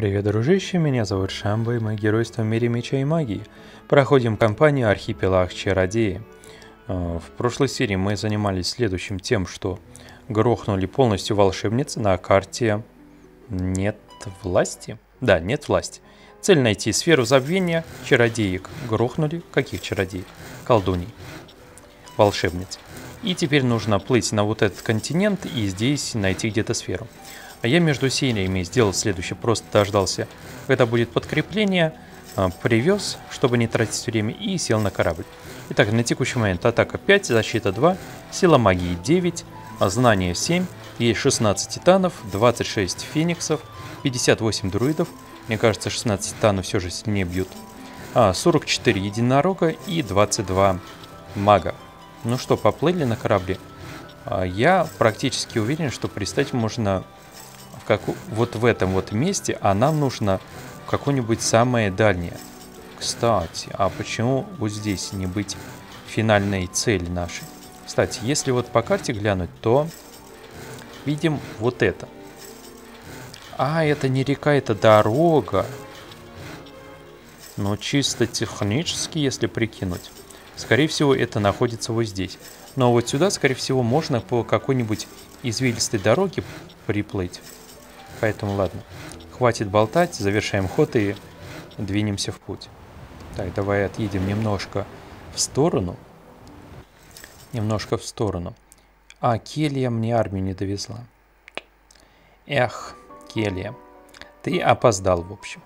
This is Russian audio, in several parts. Привет, дружище, меня зовут Шамбо, и мы геройство в мире меча и магии. Проходим кампанию «Архипелаг Чародеи». В прошлой серии мы занимались следующим тем, что грохнули полностью волшебниц на карте «Нет Власти». Да, «Нет Власти». Цель найти сферу забвения чародеек. Грохнули каких чародеек? Колдуний. Волшебниц. И теперь нужно плыть на вот этот континент и здесь найти где-то сферу. А я между сериями сделал следующее, просто дождался, когда будет подкрепление, привез, чтобы не тратить время, и сел на корабль. Итак, на текущий момент атака 5, защита 2, сила магии 9, знание 7, есть 16 титанов, 26 фениксов, 58 друидов, мне кажется 16 титанов все же сильнее бьют, 44 единорога и 22 мага. Ну что, поплыли на корабле? Я практически уверен, что пристать можно... вот в этом вот месте, а нам нужно какое-нибудь самое дальнее. Кстати, а почему вот здесь не быть финальной цели нашей? Кстати, если вот по карте глянуть, то видим вот это. А, это не река, это дорога. Но чисто технически, если прикинуть, скорее всего, это находится вот здесь. Но вот сюда, скорее всего, можно по какой-нибудь извилистой дороге приплыть. Поэтому ладно, хватит болтать, завершаем ход и двинемся в путь. Так, давай отъедем немножко в сторону. Немножко в сторону. А, Келья мне армию не довезла. Эх, Келья, ты опоздал, в общем.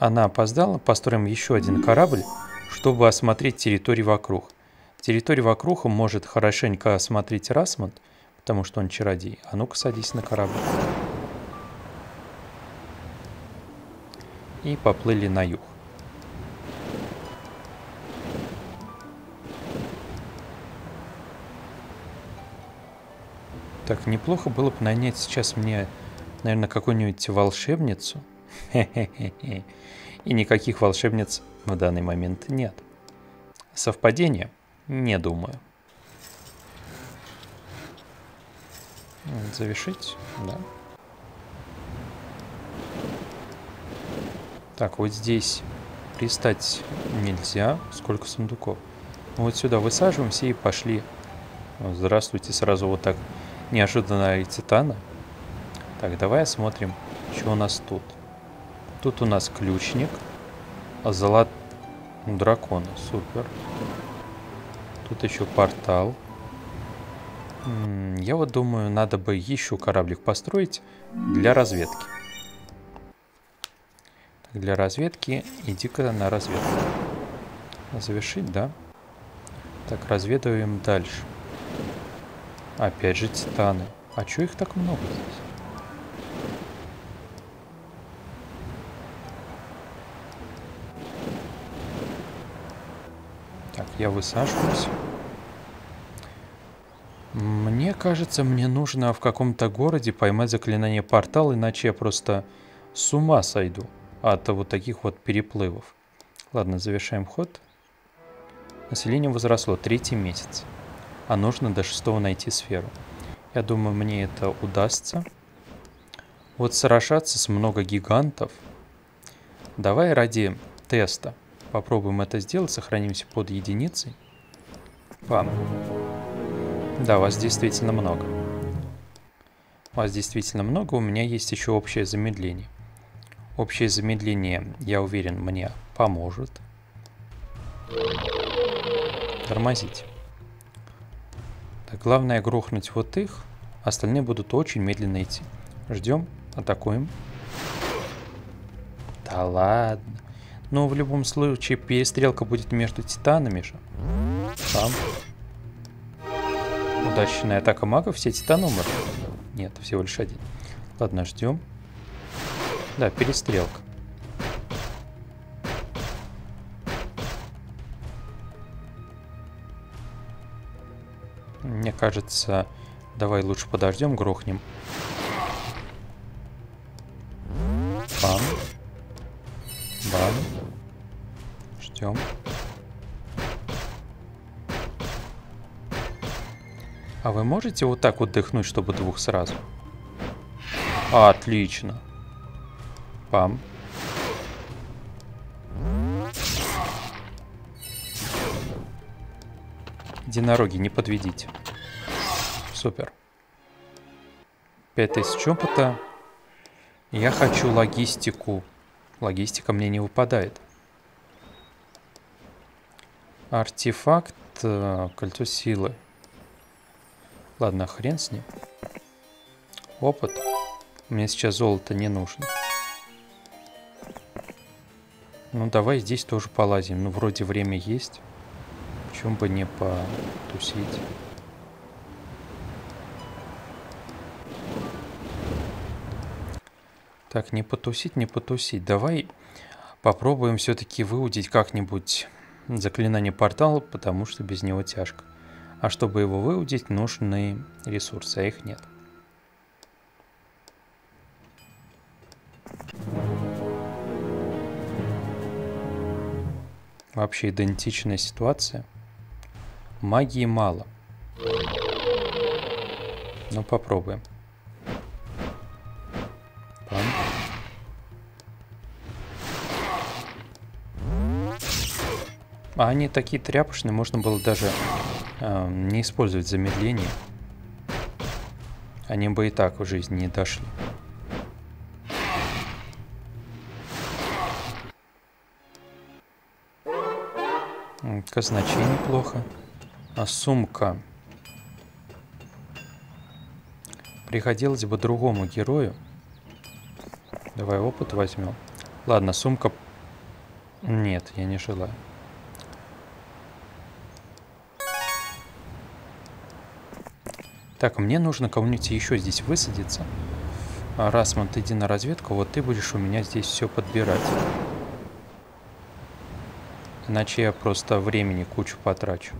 Она опоздала, построим еще один корабль, чтобы осмотреть территорию вокруг. Территорию вокруг может хорошенько осмотреть Расмот, потому что он чародей. А ну-ка, садись на корабль. И поплыли на юг. Так, неплохо было бы нанять сейчас мне, наверное, какую-нибудь волшебницу. И никаких волшебниц в данный момент нет. Совпадение? Не думаю. Завершить? Да. Так, вот здесь пристать нельзя. Сколько сундуков? Вот сюда высаживаемся и пошли. Здравствуйте, сразу вот так неожиданно и титана. Так, давай осмотрим, что у нас тут. Тут у нас ключник, золотой дракон, супер. Тут еще портал. Я вот думаю, надо бы еще кораблик построить для разведки. Для разведки иди-ка на разведку. Завершить, да? Так, разведываем дальше. Опять же титаны. А чё их так много здесь? Так, я высаживаюсь. Мне кажется, мне нужно в каком-то городе поймать заклинание портал, иначе я просто с ума сойду от вот таких вот переплывов. Ладно, завершаем ход. Население возросло. Третий месяц. А нужно до 6-го найти сферу. Я думаю, мне это удастся. Вот сражаться с много гигантов. Давай ради теста попробуем это сделать. Сохранимся под единицей. Пам. Да, вас действительно много. Вас действительно много. У меня есть еще общее замедление. Общее замедление, я уверен, мне поможет. Тормозить. Так, главное грохнуть вот их. Остальные будут очень медленно идти. Ждем, атакуем. Да ладно. Но в любом случае перестрелка будет между титанами же. Там. Удачная атака магов. Все титаны умерли. Нет, всего лишь один. Ладно, ждем. Да, перестрелка. Мне кажется, давай лучше подождем, грохнем. Бам. Бам. Ждем. А вы можете вот так вот дыхнуть, чтобы двух сразу? Отлично. Пам. Единороги, не подведите. Супер. 5000 опыта. Я хочу логистику. Логистика мне не выпадает. Артефакт. Кольцо силы. Ладно, хрен с ним. Опыт. Мне сейчас золото не нужно. Ну, давай здесь тоже полазим. Ну, вроде время есть. Почему бы не потусить? Так, не потусить. Давай попробуем все-таки выудить как-нибудь заклинание портала, потому что без него тяжко. А чтобы его выудить, нужны ресурсы, а их нет. Вообще идентичная ситуация. Магии мало. Ну, попробуем. А они такие тряпочные, можно было даже не использовать замедление. Они бы и так в жизни не дошли. Казначей неплохо. А сумка. Приходилось бы другому герою. Давай опыт возьмем. Ладно, сумка... Нет, я не желаю. Так, мне нужно кому-нибудь еще здесь высадиться. Расмант, иди на разведку. Вот ты будешь у меня здесь все подбирать. Иначе я просто времени кучу потрачу.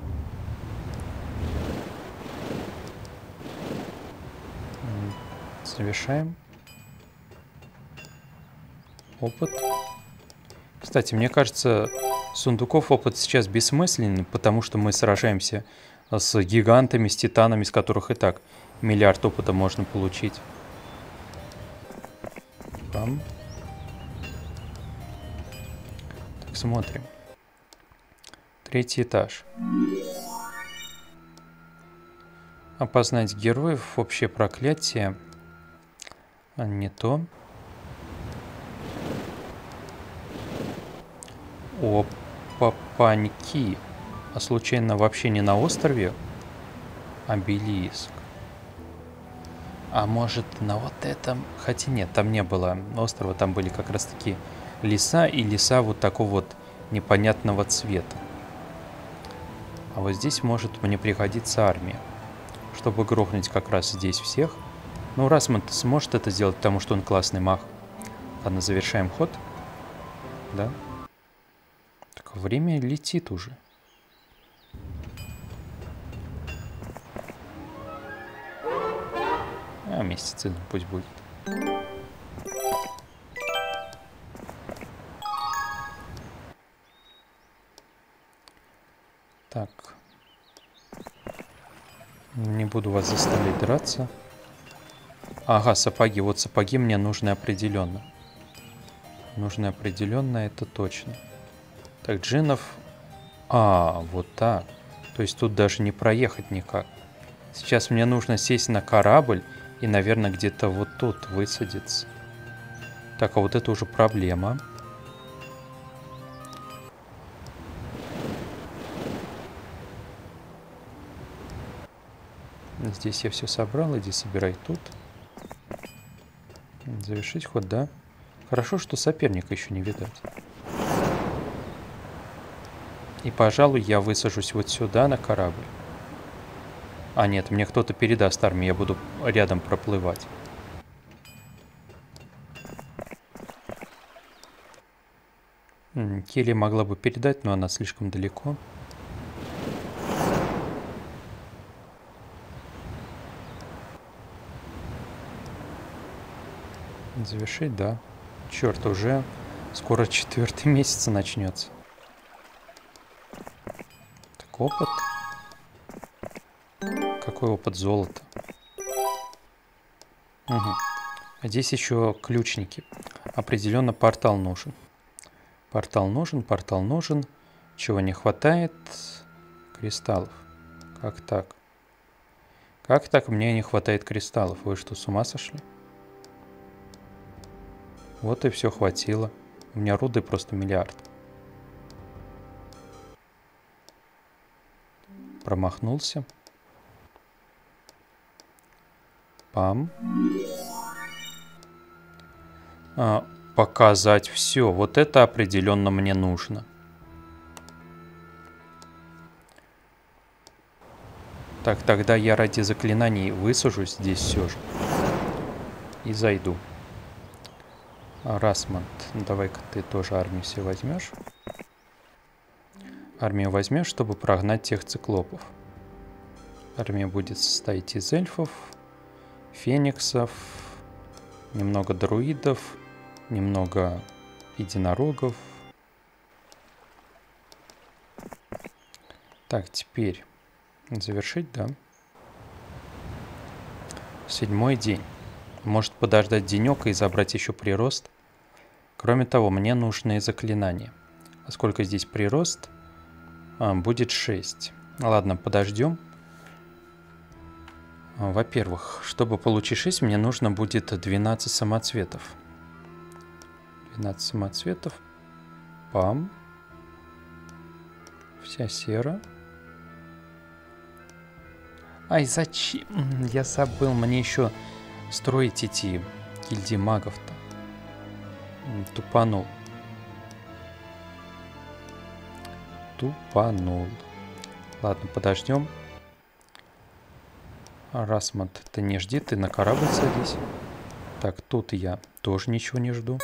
Совершаем. Опыт. Кстати, мне кажется, сундуков опыт сейчас бессмысленен, потому что мы сражаемся... с гигантами, с титанами, из которых и так миллиард опыта можно получить. Там. Так, смотрим. 3-й этаж. Опознать героев, общее проклятие. Не то. О, папаньки. А случайно вообще не на острове обелиск? А может, на вот этом? Хотя нет, там не было острова, там были как раз таки леса, и леса вот такого вот непонятного цвета. А вот здесь может мне пригодиться армия, чтобы грохнуть как раз здесь всех. Ну, Расмонт сможет это сделать, потому что он классный маг. Ладно, завершаем ход. Да. Так, время летит уже. А месяцы, пусть будет. Так. Не буду вас заставлять драться. Ага, сапоги. Вот сапоги мне нужны определенно. Нужны определенно, это точно. Так, джинов... А, вот так. То есть тут даже не проехать никак. Сейчас мне нужно сесть на корабль и, наверное, где-то вот тут высадиться. Так, а вот это уже проблема. Здесь я все собрал. Иди собирай тут. Завершить ход, да? Хорошо, что соперника еще не видать. И, пожалуй, я высажусь вот сюда, на корабль. А нет, мне кто-то передаст армию, я буду рядом проплывать. Келья могла бы передать, но она слишком далеко. Завершить, да. Черт, уже скоро 4-й месяц начнется. Опыт. Какой опыт? Золото. Угу. Здесь еще ключники. определенно портал нужен. Портал нужен. Чего не хватает? Кристаллов. Как так? Как так мне не хватает кристаллов? Вы что, с ума сошли? Вот и все хватило. У меня руды просто миллиард. Промахнулся. Пам. Показать все. Вот это определенно мне нужно. Так, тогда я ради заклинаний высажу здесь все же. И зайду. Расмант, давай-ка ты тоже армию себе возьмешь. Армию возьмешь, чтобы прогнать тех циклопов. Армия будет состоять из эльфов, фениксов, немного друидов, немного единорогов. Так, теперь завершить, да? Седьмой день. Может подождать денек и забрать еще прирост. Кроме того, мне нужны заклинания. А сколько здесь прирост? Будет 6. Ладно, подождем. Во-первых, чтобы получить 6, мне нужно будет 12 самоцветов. 12 самоцветов. Пам. Вся сера. Ай, зачем? Я забыл, мне еще строить эти гильдии магов-то. Тупанул. Ладно, подождем. Расмот, ты не жди, ты на корабль садись. Так, тут я тоже ничего не жду.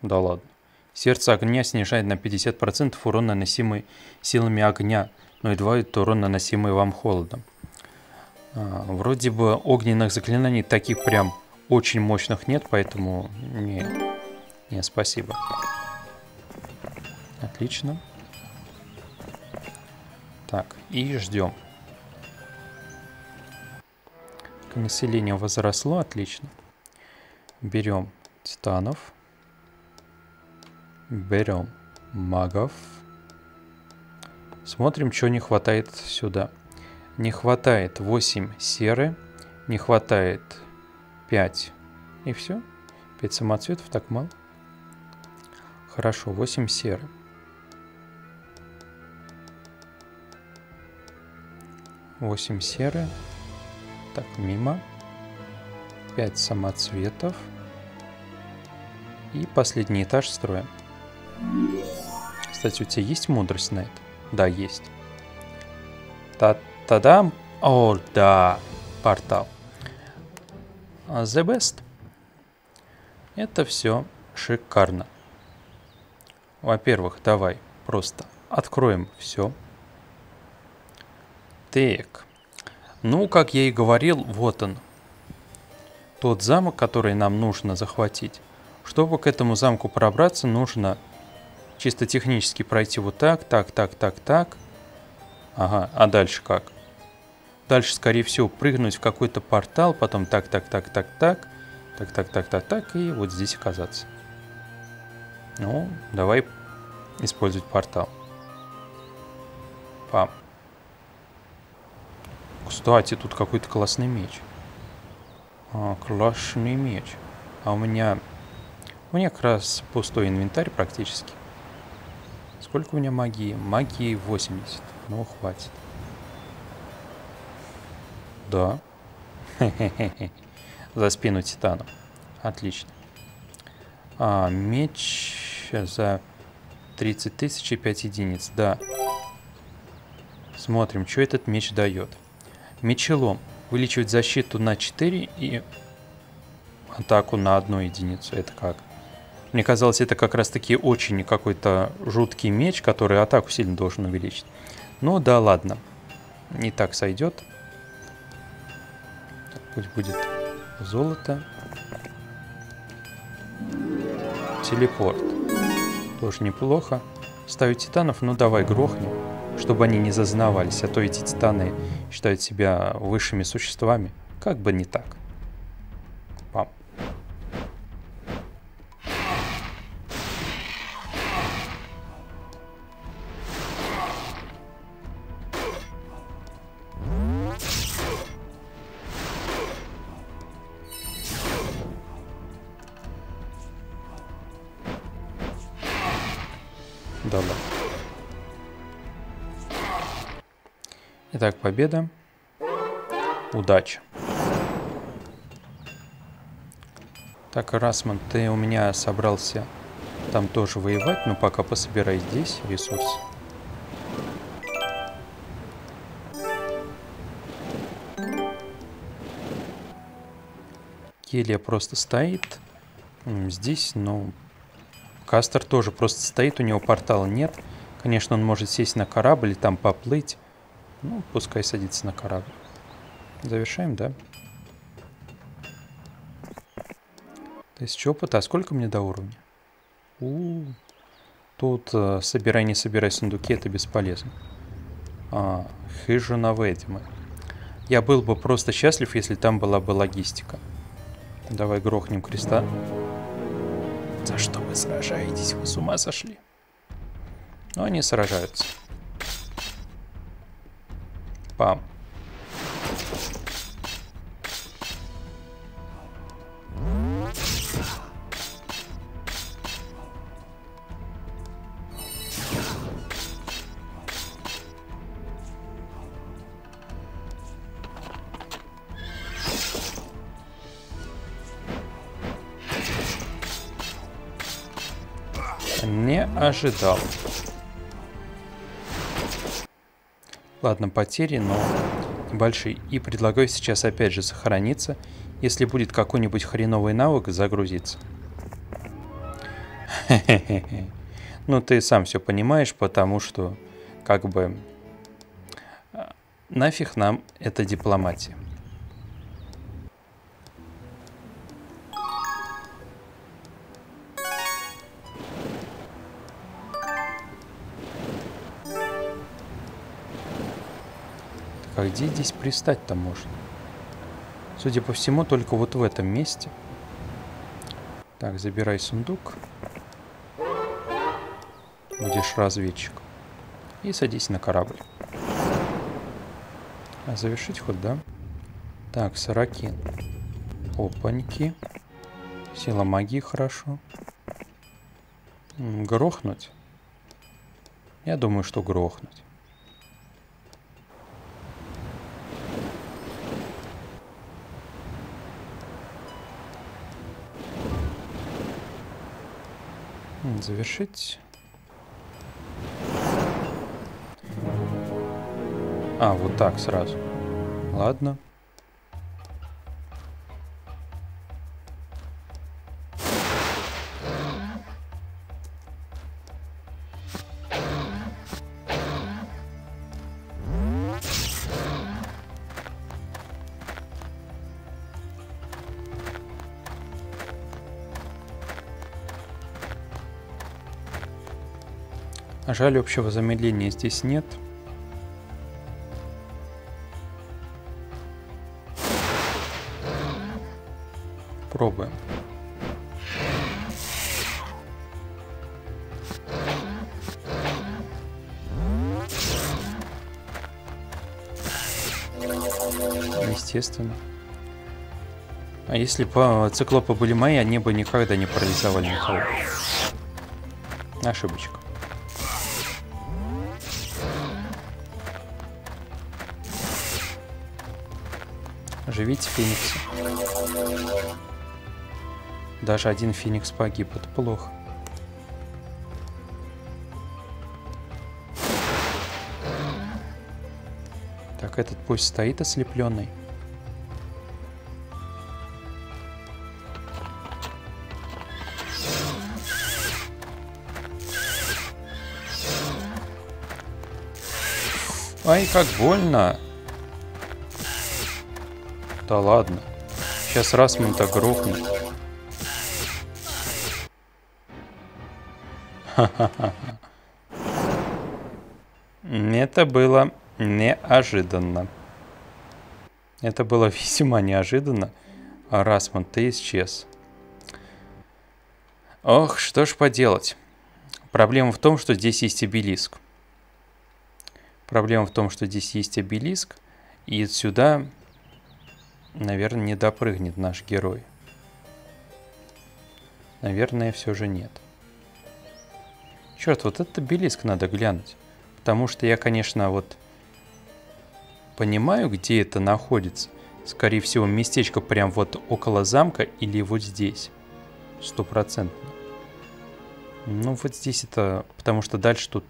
Да ладно. Сердце огня снижает на 50% урон, наносимый силами огня, но едва ли урон, наносимый вам холодом. Вроде бы огненных заклинаний таких прям очень мощных нет, поэтому не спасибо. Отлично. Так, и ждем. Население возросло, отлично. Берем титанов. Берем магов. Смотрим, что не хватает сюда. Не хватает 8 серы, не хватает 5. И все. 5 самоцветов, так мало. Хорошо, 8 серы. Так, мимо. 5 самоцветов. И последний этаж строим. Кстати, у тебя есть мудрость на это? Да, есть. Та-та-дам! О, да! Портал. The best. Это все шикарно. Во-первых, давай просто откроем все. Так. Ну, как я и говорил, вот он. Тот замок, который нам нужно захватить. Чтобы к этому замку пробраться, нужно чисто технически пройти вот так. Ага, а дальше как? Дальше, скорее всего, прыгнуть в какой-то портал, потом так, и вот здесь оказаться. Ну, давай использовать портал. Пам. Кстати, тут какой-то классный меч. А у меня как раз пустой инвентарь практически. Сколько у меня магии? Магии 80. Ну, хватит. Да. За спину титана. Отлично. Меч за 30 тысяч и 5 единиц. Да. Смотрим, что этот меч дает. Мечелом. Увеличивает защиту на 4 и атаку на 1 единицу. Это как? Мне казалось, это как раз-таки очень какой-то жуткий меч, который атаку сильно должен увеличить. Ну да ладно. Не так сойдет. Так, пусть будет золото. Телепорт. Тоже неплохо. Ставить титанов, ну давай грохнем, чтобы они не зазнавались. А то эти титаны считают себя высшими существами. Как бы не так. Пам. Добро. Итак, победа. Удача. Так, Расман, ты у меня собрался там тоже воевать, но пока пособирай здесь ресурсы. Келья просто стоит здесь, но Кастер тоже просто стоит, у него портала нет. Конечно, он может сесть на корабль и там поплыть. Ну, пускай садится на корабль. Завершаем, да? 1000 опыта. А сколько мне до уровня? Тут собирай, не собирай сундуки, это бесполезно. Хижу на ведьмы. Я был бы просто счастлив, если там была бы логистика. Давай грохнем креста. За что вы сражаетесь? Вы с ума сошли? Но они сражаются. Пам. Не ожидал. Ладно, потери, но небольшие. И предлагаю сейчас опять же сохраниться. Если будет какой-нибудь хреновый навык, загрузиться. Ну, ты сам все понимаешь, потому что, как бы, нафиг нам эта дипломатия. А где здесь пристать-то можно? Судя по всему, только вот в этом месте. Так, забирай сундук. Будешь разведчик. И садись на корабль. А завершить ход, да? Так, Сорокин. Опаньки. Сила магии хорошо. Грохнуть? Я думаю, что грохнуть. Завершить. А, вот так сразу. Ладно. Жаль, общего замедления здесь нет. Пробуем. Естественно. А если бы циклопы были мои, они бы никогда не парализовали никого. Ошибочка. Живите, фениксы. Даже один феникс погиб, это плохо. Так, этот пусть стоит ослепленный. Ай, как больно! Да ладно. Сейчас Расмонта грохнут. Ха-ха-ха. Это было неожиданно. Это было весьма неожиданно. А Расмонт, ты исчез. Ох, что ж поделать. Проблема в том, что здесь есть обелиск. Проблема в том, что здесь есть обелиск. И сюда... Наверное, не допрыгнет наш герой. Наверное, все же нет. Черт, вот этот обелиск надо глянуть. Потому что я, конечно, вот понимаю, где это находится. Скорее всего, местечко прям вот около замка или вот здесь. 100%. Ну, вот здесь это... Потому что дальше тут...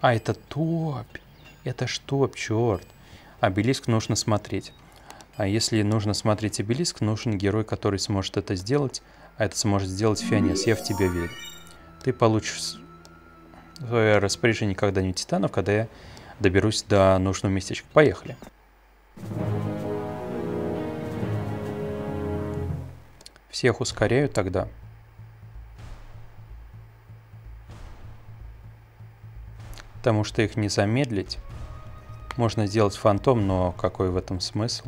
А, это топь. Это что, черт. Обелиск нужно смотреть. А если нужно смотреть обелиск, нужен герой, который сможет это сделать. А это сможет сделать Фионес. Я в тебя верю. Ты получишь в свое распоряжение когда-нибудь титанов, когда я доберусь до нужного местечка. Поехали. Всех ускоряю тогда. Потому что их не замедлить. Можно сделать фантом, но какой в этом смысл?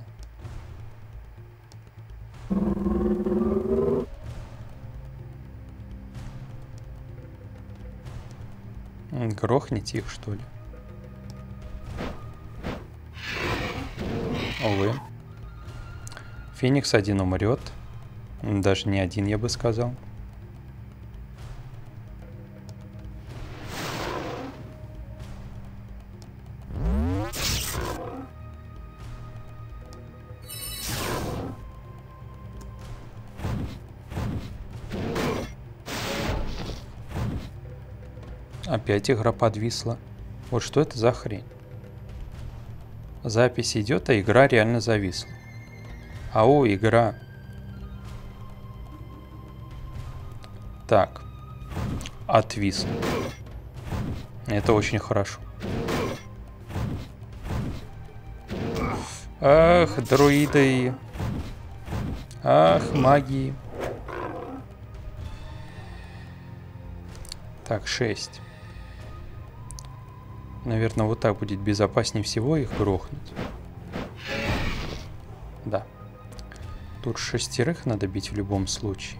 Грохните их, что ли? Увы. Феникс один умрет. Даже не один, я бы сказал. Опять игра подвисла. Вот что это за хрень? Запись идет, а игра реально зависла. Ау, игра. Так. Отвисла. Это очень хорошо. Ах, друиды. Ах, маги. Так, 6. Наверное, вот так будет безопаснее всего их грохнуть. Да. Тут 6 надо бить в любом случае.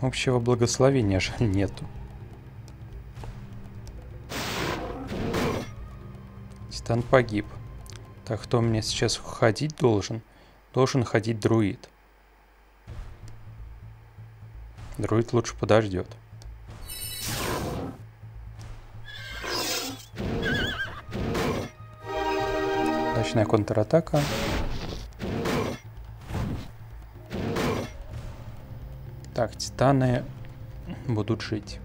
Общего благословения жаль нету. Титан погиб. Так, кто мне сейчас ходить должен? Должен ходить друид. Друид лучше подождет. Удачная контратака. Так, титаны будут жить.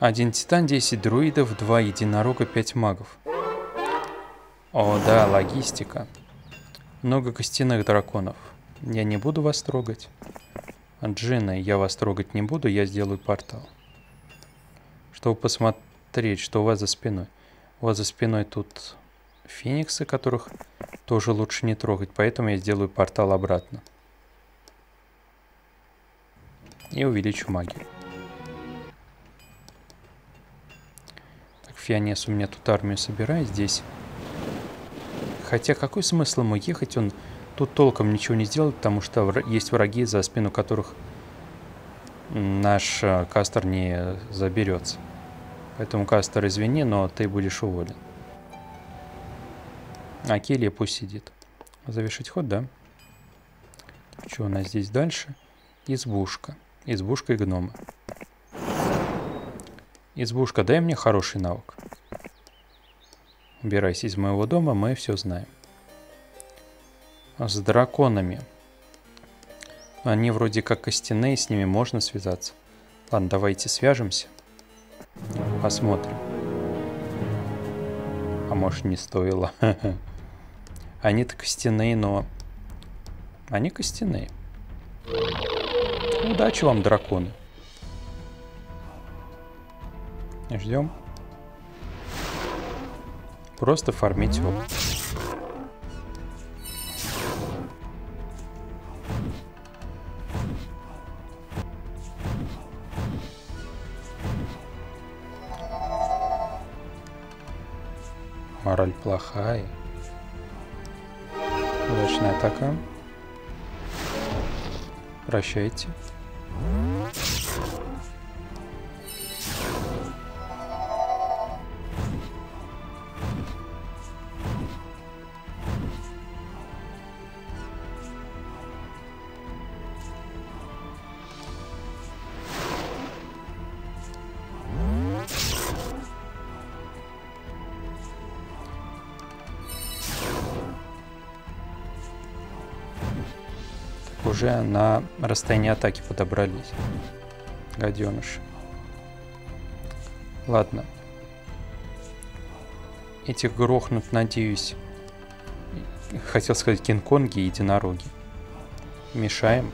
Один титан, 10 друидов, 2 единорога, 5 магов. О, да, логистика. Много костяных драконов. Я не буду вас трогать. Джина, я вас трогать не буду, я сделаю портал. Чтобы посмотреть, что у вас за спиной. У вас за спиной тут фениксы, которых тоже лучше не трогать, поэтому я сделаю портал обратно. И увеличу магию. Так, Фионес у меня тут армию собирает здесь. Хотя какой смысл ему ехать? Он тут толком ничего не сделает, потому что есть враги, за спину которых наш Кастер не заберется. Поэтому, Кастер, извини, но ты будешь уволен. А Келья пусть сидит. Завершить ход, да? Что у нас здесь дальше? Избушка. Избушка и гномы. Избушка, дай мне хороший навык. Убирайся из моего дома, мы все знаем. С драконами. Они вроде как костяные, с ними можно связаться. Ладно, давайте свяжемся. Посмотрим. А может, не стоило. Они-то костяные, но... Они костяные. Удачи вам, драконы. Ждем. Просто фармить опыт. Мораль плохая. Удачная атака. Прощайте. уже на расстоянии атаки подобрались. Гаденыш. Ладно. Этих грохнут, надеюсь. Хотел сказать кинг-конги и единороги. Мешаем.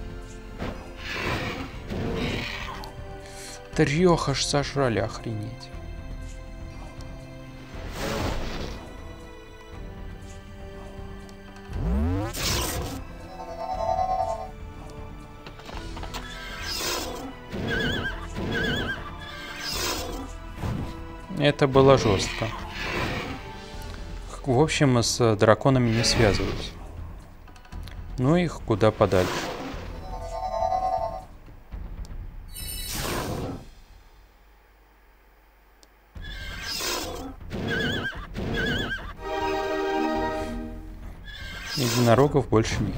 Трех аж сожрали, охренеть. Это было жестко. В общем, с драконами не связываюсь. Ну их куда подальше. Единорогов больше нет.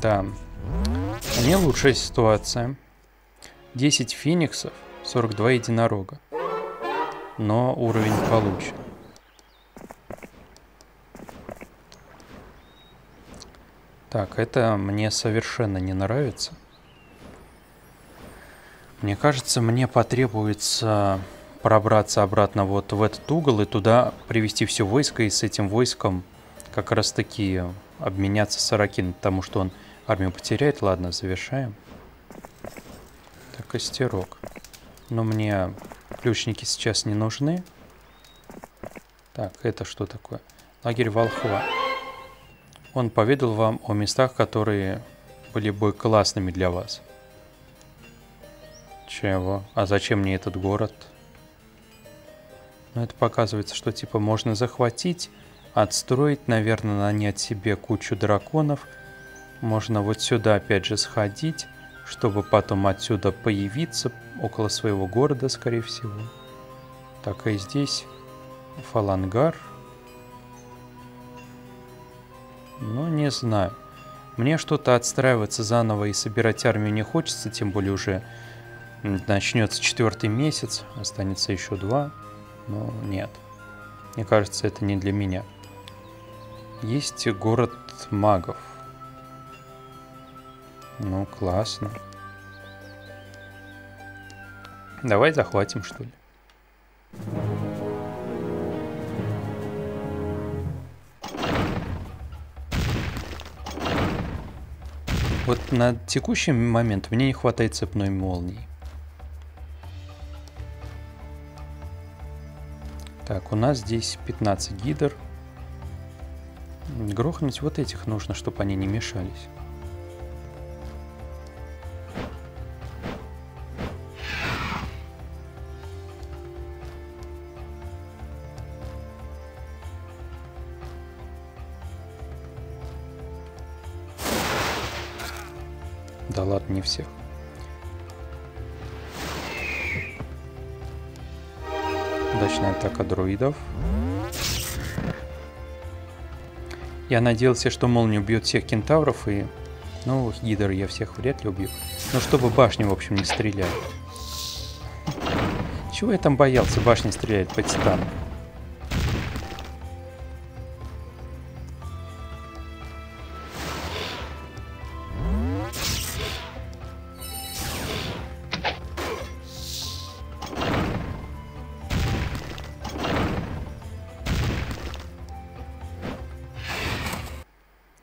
Да, не лучшая ситуация. 10 фениксов, 42 единорога. Но уровень получен. Так, это мне совершенно не нравится. Мне кажется, мне потребуется пробраться обратно вот в этот угол и туда привести все войско. И с этим войском как раз таки обменяться Сорокин, потому что он... Армию потеряет, ладно, завершаем. Так, костерок. Но мне ключники сейчас не нужны. Так, это что такое? Лагерь Волхва. Он поведал вам о местах, которые были бы классными для вас. Чего? А зачем мне этот город? Ну, это показывается, что типа можно захватить, отстроить, наверное, нанять себе кучу драконов. Можно вот сюда опять же сходить, чтобы потом отсюда появиться около своего города, скорее всего. Так, и здесь Фалагар. Ну, не знаю. Мне что-то отстраиваться заново и собирать армию не хочется, тем более уже начнется 4-й месяц, останется еще 2. Но нет. Мне кажется, это не для меня. Есть город магов. Ну, классно. Давай захватим, что ли. Вот на текущий момент мне не хватает цепной молнии. Так, у нас здесь 15 гидр. Грохнуть вот этих нужно, чтобы они не мешались. Да ладно, не всех. Удачная атака друидов. Я надеялся, что молния убьет всех кентавров и... Ну, гидр я всех вряд ли убью. Но чтобы башни, в общем, не стреляли. Чего я там боялся? Башня стреляет по титану.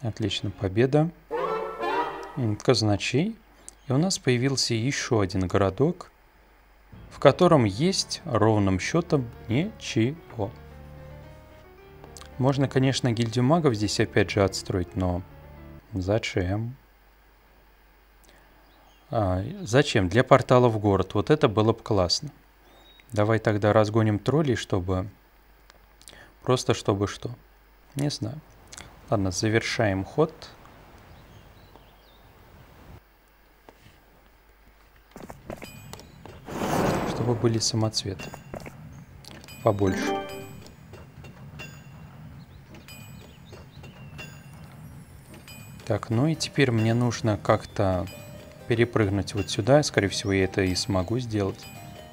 Отлично, победа. Казначей. И у нас появился еще один городок, в котором есть ровным счетом ничего. Можно, конечно, гильдию магов здесь опять же отстроить, но зачем? Зачем? Для портала в город. Вот это было бы классно. Давай тогда разгоним троллей, чтобы... Просто чтобы что? Не знаю. Ладно, завершаем ход. Чтобы были самоцветы. Побольше. Так, ну и теперь мне нужно как-то перепрыгнуть вот сюда. Скорее всего, я это и смогу сделать.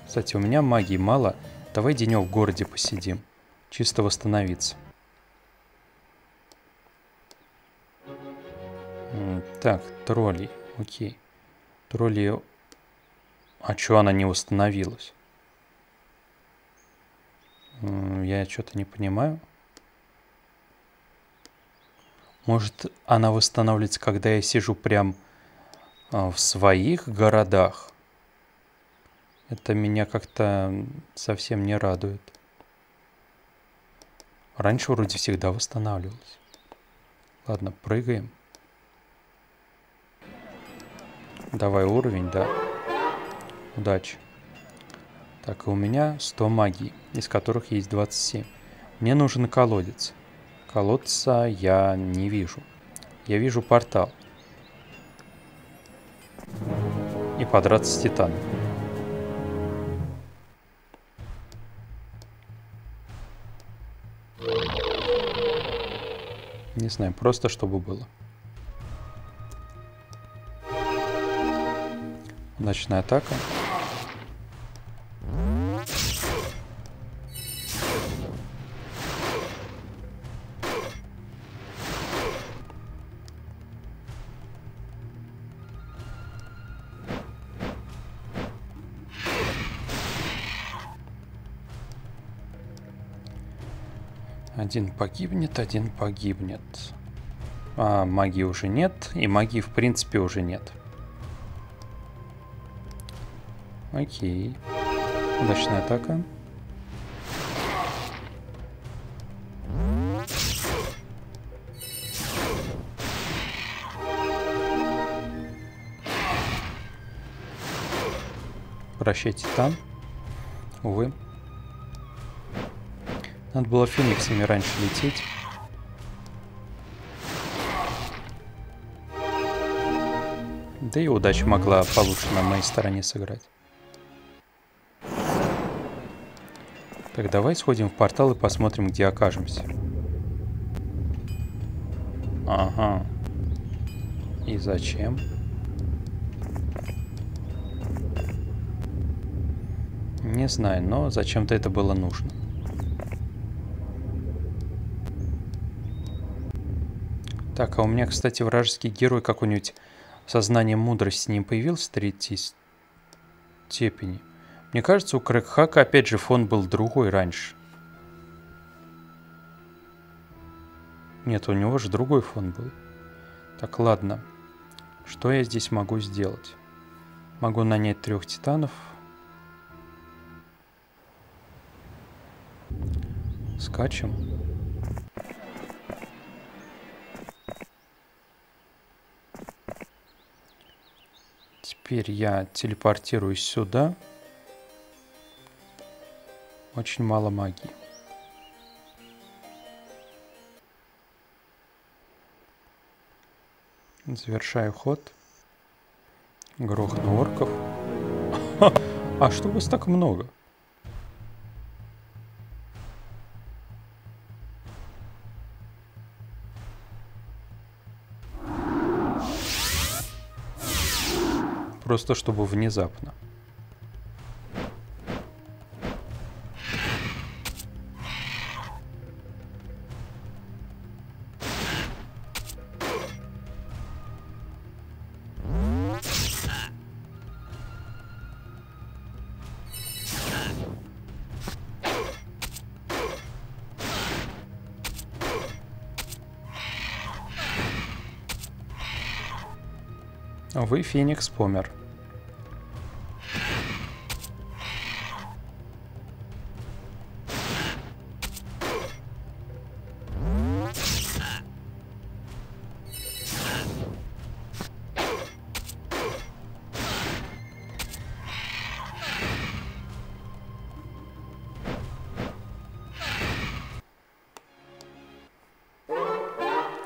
Кстати, у меня магии мало. Давай денек в городе посидим. Чисто восстановиться. Так, тролли. Окей. Тролли... А чё она не восстановилась? Я что-то не понимаю. Может, она восстанавливается, когда я сижу прям в своих городах? Это меня как-то совсем не радует. Раньше вроде всегда восстанавливалась. Ладно, прыгаем. Давай уровень, да. Удачи. Так, и у меня 100 магий, из которых есть 27. Мне нужен колодец. Колодца я не вижу. Я вижу портал. И подраться с титаном. Не знаю, просто чтобы было. Удачная атака. Один погибнет. А, магии уже нет. И магии, в принципе, уже нет. Окей. Удачная атака. Прощайте там. Увы. Надо было фениксами раньше лететь. Да и удача могла получше на моей стороне сыграть. Так, давай сходим в портал и посмотрим, где окажемся. Ага. И зачем? Не знаю, но зачем-то это было нужно. Так, а у меня, кстати, вражеский герой какой-нибудь сознанием мудрости не появился 3-й степени. Мне кажется, у Крэкхака, опять же, фон был другой раньше. Нет, у него же другой фон был. Так, ладно. Что я здесь могу сделать? Могу нанять 3 титанов. Скачем. Теперь я телепортируюсь сюда. Очень мало магии. Завершаю ход. Грохну орков. А что у вас так много? Просто чтобы внезапно. Вы, Феникс, помер.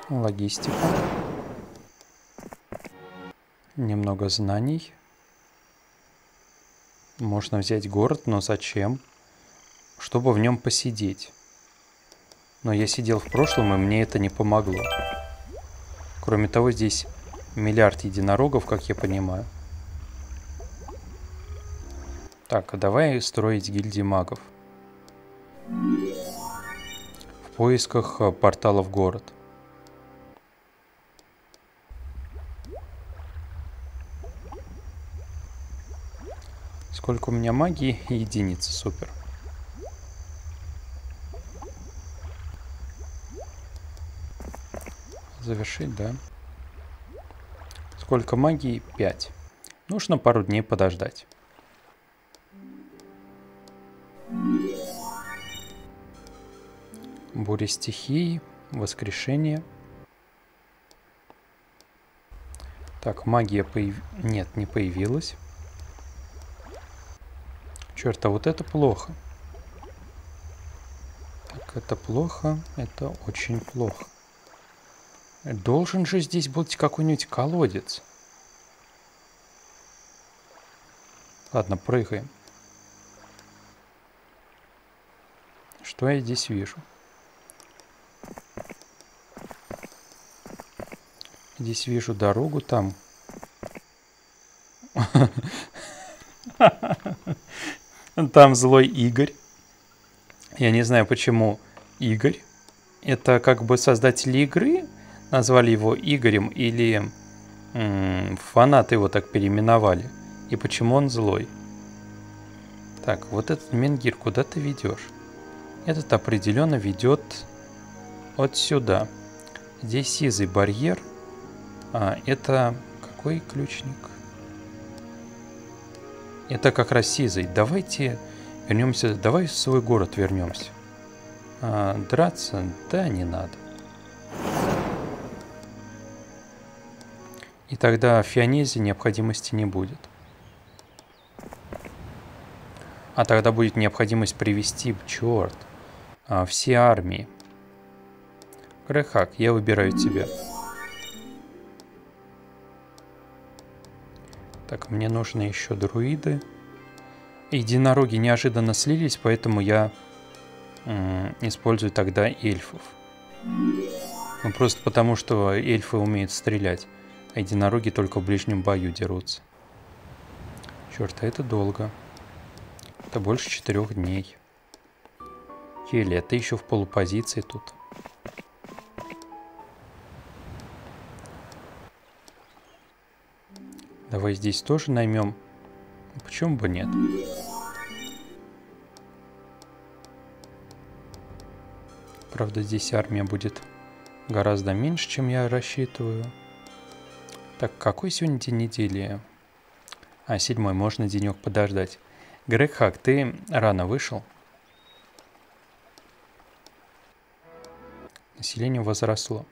Логистика. Немного знаний. Можно взять город, но зачем? Чтобы в нем посидеть. Но я сидел в прошлом, и мне это не помогло. Кроме того, здесь миллиард единорогов, как я понимаю. Так, давай строить гильдии магов. В поисках портала в город. Сколько у меня магии? Единицы, супер. Завершить, да. Сколько магии? 5. Нужно пару дней подождать. Буря стихии, воскрешение. Так, магия нет, не появилась. Черт, а вот это плохо. Так, это плохо, это очень плохо. Должен же здесь быть какой-нибудь колодец. Ладно, прыгаем. Что я здесь вижу? Здесь вижу дорогу там. Там злой Игорь. Я не знаю, почему Игорь. Это как бы создатели игры назвали его Игорем, или фанаты его так переименовали. И почему он злой? Так, вот этот Менгир, куда ты ведешь? Этот определенно ведет от сюда. Здесь сизый барьер. А, это какой ключник? Это как раз сизый. Давайте вернемся, давай в свой город вернемся. А, драться? Да, не надо. И тогда в Фионезе необходимости не будет. А тогда будет необходимость привести, черт, все армии. Крэкхак, я выбираю тебя. Так, мне нужны еще друиды. Единороги неожиданно слились, поэтому я использую тогда эльфов. Ну, просто потому, что эльфы умеют стрелять. Единороги только в ближнем бою дерутся. Черт, а это долго. Это больше 4 дней. Келья, ты еще в полупозиции тут. Давай здесь тоже наймем. Почему бы нет? Правда, здесь армия будет гораздо меньше, чем я рассчитываю. Так, какой сегодня день недели? А, 7-й, можно денек подождать. Крэкхак, ты рано вышел. Население возросло.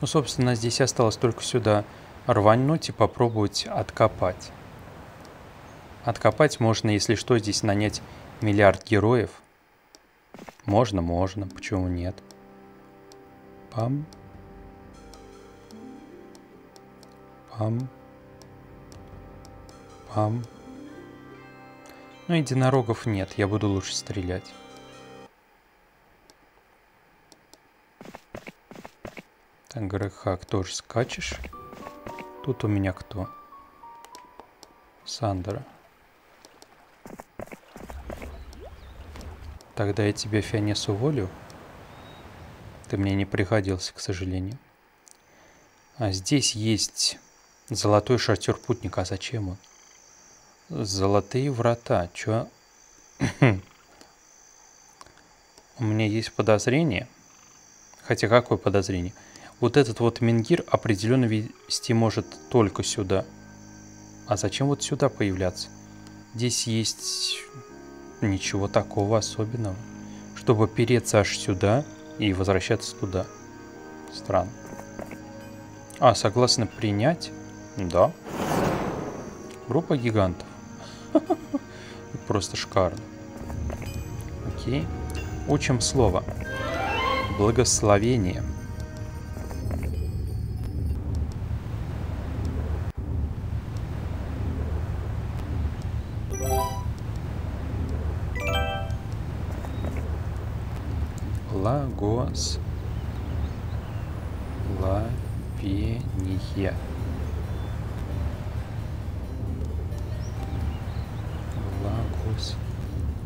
Ну, собственно, здесь осталось только сюда рвануть и попробовать откопать. Откопать можно, если что, здесь нанять миллиард героев. Можно, можно, почему нет? Пам. Пам. Пам. Ну, единорогов нет, я буду лучше стрелять. Так, Крэкхак, тоже скачешь. Тут у меня кто? Сандра. Тогда я тебя, Фионес, уволю. Ты мне не пригодился, к сожалению. А здесь есть золотой шатер путника. А зачем он? Золотые врата. Чё? У меня есть подозрение. Хотя какое подозрение? Вот этот вот Менгир определенно вести может только сюда. А зачем вот сюда появляться? Здесь есть ничего такого особенного, чтобы переться аж сюда и возвращаться туда. Странно. А, согласно принять? Да. Группа гигантов. Просто шикарно. Окей. Учим слово. Благословение. Благословение.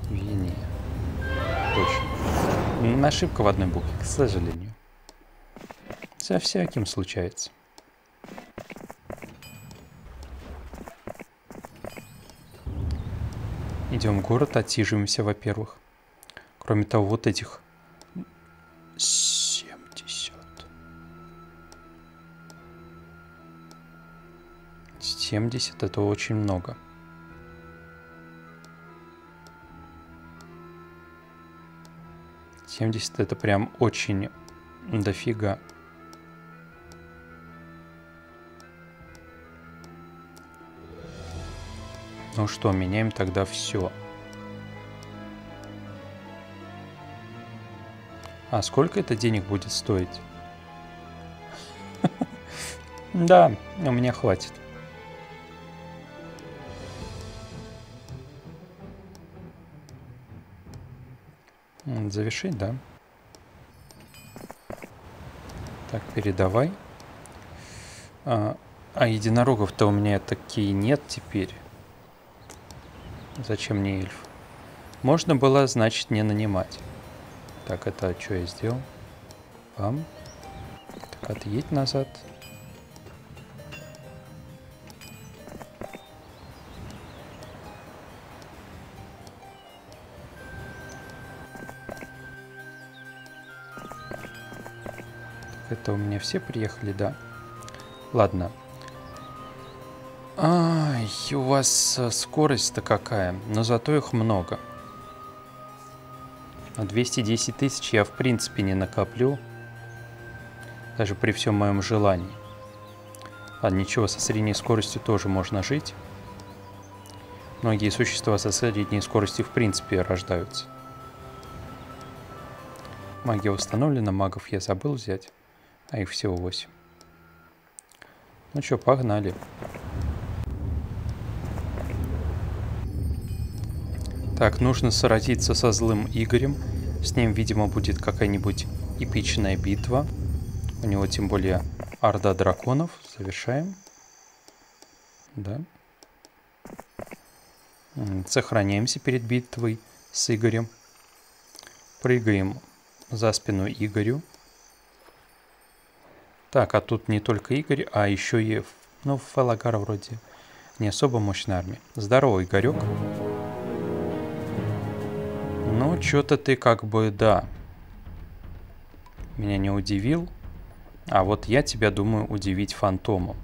Свиньи. Точно. Ошибка в одной букве, к сожалению. Со всяким случается. Идем в город, отсиживаемся, во-первых. Кроме того, вот этих 70. Это очень много. Это прям очень дофига. Ну что, меняем тогда все. А сколько это денег будет стоить? Да, у меня хватит. Завершить, да? Так, передавай. А единорогов-то у меня такие нет теперь. Зачем мне эльф? Можно было, значит, не нанимать. Так, это что я сделал? Пам. Так, отъедь назад. Так, это у меня все приехали, да? Ладно. Ай, у вас скорость-то какая, но зато их много. 210 тысяч я в принципе не накоплю, даже при всем моем желании. Ладно, ничего, со средней скоростью тоже можно жить. Многие существа со средней скоростью в принципе рождаются. Магия установлена, магов я забыл взять, а их всего 8. Ну что, погнали. Так, нужно сразиться со злым Игорем. С ним, видимо, будет какая-нибудь эпичная битва. У него, тем более, орда драконов. Завершаем. Да. Сохраняемся перед битвой с Игорем. Прыгаем за спину Игорю. Так, а тут не только Игорь, а еще и... Ну, Фалагар вроде не особо мощная армия. Здорово, Игорек. Ну, что-то ты как бы, да, меня не удивил. А вот я тебя, думаю, удивить фантомом.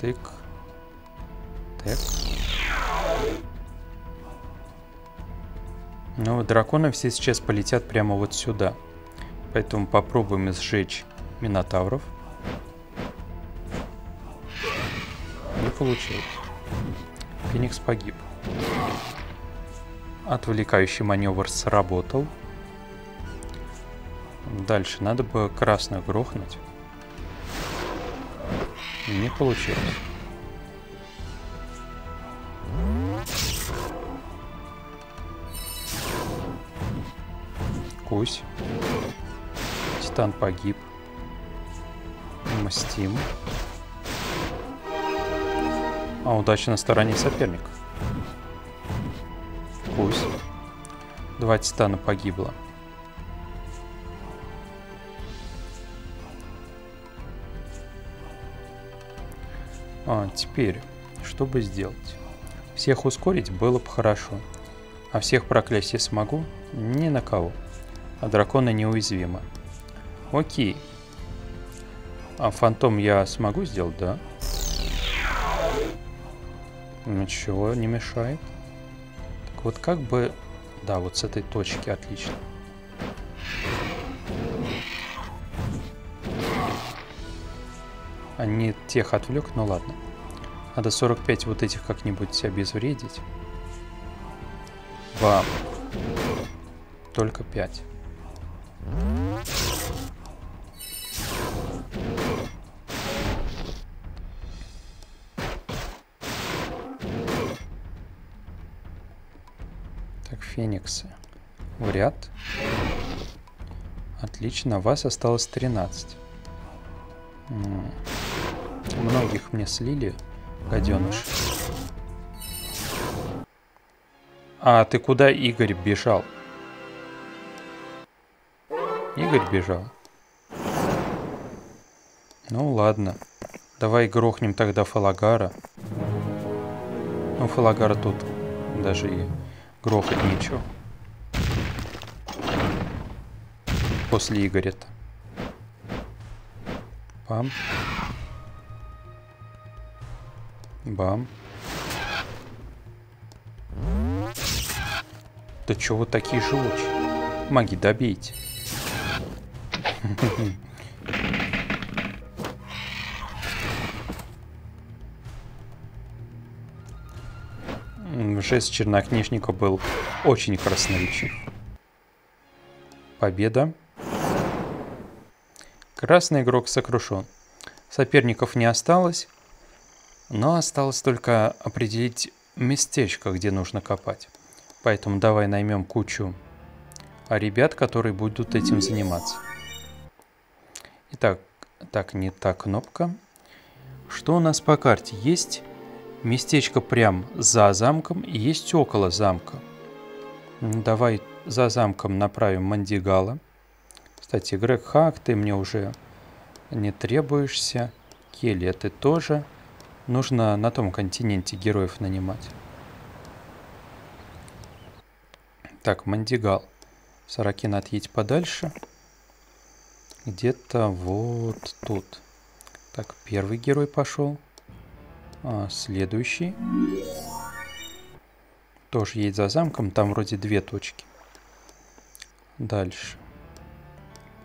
Тык. Тык. Ну, драконы все сейчас полетят прямо вот сюда. Поэтому попробуем сжечь минотавров. Не получилось. Феникс погиб. Отвлекающий маневр сработал. Дальше надо бы красных грохнуть. Не получилось. Кусь. Титан погиб. Мстим. А удача на стороне соперника. Пусть. 2 титана погибло. А, теперь, что бы сделать? Всех ускорить было бы хорошо. А всех проклясть я смогу? Ни на кого. А драконы неуязвимы. Окей. А фантом я смогу сделать, да? Ничего не мешает. Вот как бы... Да, вот с этой точки отлично. Они тех отвлек, но ладно. Надо 45 вот этих как-нибудь обезвредить. Бам. Только 5. Фениксы в ряд. Отлично, вас осталось 13. Многих мне слили, гаденыш. А ты куда, Игорь, бежал? Игорь бежал. Ну ладно. Давай грохнем тогда Фалагара. Ну, Фалагара тут даже и грохать нечего. После Игоря-то. Бам. Бам. Да чё вы такие живучие? Маги, добейте. Жест чернокнижника был очень красноречив. Победа. Красный игрок сокрушен. Соперников не осталось, но осталось только определить местечко, где нужно копать. Поэтому давай наймем кучу ребят, которые будут этим заниматься. Итак, так, не та кнопка. Что у нас по карте? Есть местечко прям за замком и есть около замка. Давай за замком направим Мандигала. Кстати, Крэкхак, ты мне уже не требуешься. Келья, ты тоже. Нужно на том континенте героев нанимать. Так, Мандигал. Сорокин, отъедь подальше. Где-то вот тут. Так, первый герой пошел. А, следующий. Тоже едет за замком. Там вроде две точки. Дальше.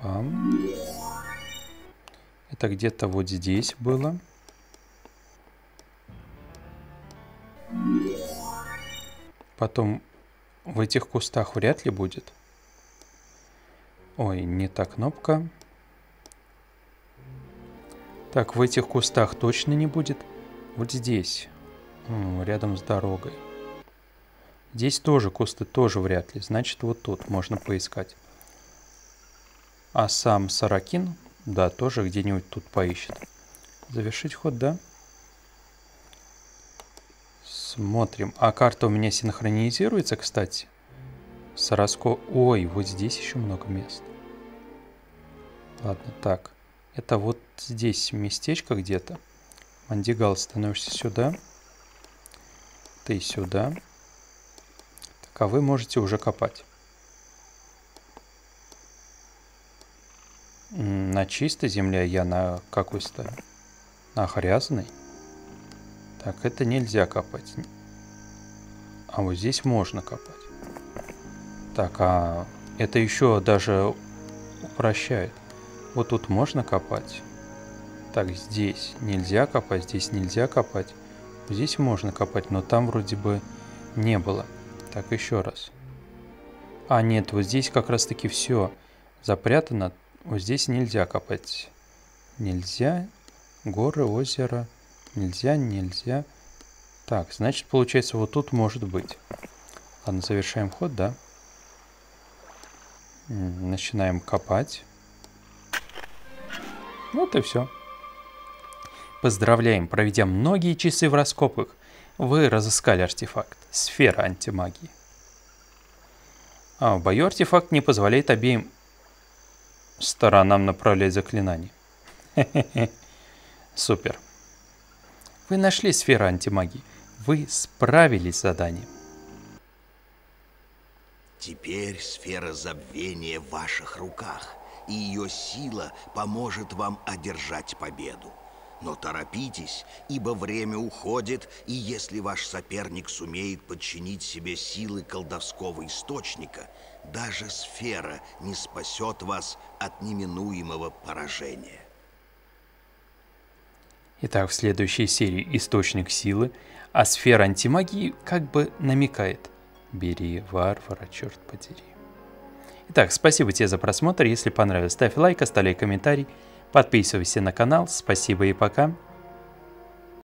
Бам. Это где-то вот здесь было. Потом в этих кустах вряд ли будет. Ой, не та кнопка. Так, в этих кустах точно не будет. Вот здесь, рядом с дорогой. Здесь тоже кусты, тоже вряд ли. Значит, вот тут можно поискать. А сам Сорокин, да, тоже где-нибудь тут поищет. Завершить ход, да? Смотрим. А карта у меня синхронизируется, кстати. Сороско... Ой, вот здесь еще много мест. Ладно, так. Это вот здесь местечко где-то. Мандигал, становишься сюда. Ты сюда. Так, а вы можете уже копать. На чистой земле я на какой ставлю? На грязной. Так, это нельзя копать. А вот здесь можно копать. Так, а это еще даже упрощает. Вот тут можно копать. Так, здесь нельзя копать, здесь нельзя копать. Здесь можно копать, но там вроде бы не было. Так, еще раз. А, нет, вот здесь как раз-таки все запрятано. Вот здесь нельзя копать. Нельзя. Горы, озеро. Нельзя, нельзя. Так, значит, получается, вот тут может быть. Ладно, завершаем ход, да? Начинаем копать. Вот и все. Поздравляем, проведя многие часы в раскопках, вы разыскали артефакт «Сфера антимагии». А в бою артефакт не позволяет обеим сторонам направлять заклинания. Хе-хе-хе. Супер. Вы нашли сферу антимагии. Вы справились с заданием. Теперь сфера забвения в ваших руках, и ее сила поможет вам одержать победу. Но торопитесь, ибо время уходит, и если ваш соперник сумеет подчинить себе силы колдовского источника, даже сфера не спасет вас от неминуемого поражения. Итак, в следующей серии «Источник силы», а сфера антимагии как бы намекает: «Бери варвара, черт подери». Итак, спасибо тебе за просмотр. Если понравилось, ставь лайк, оставляй комментарий. Подписывайся на канал. Спасибо и пока.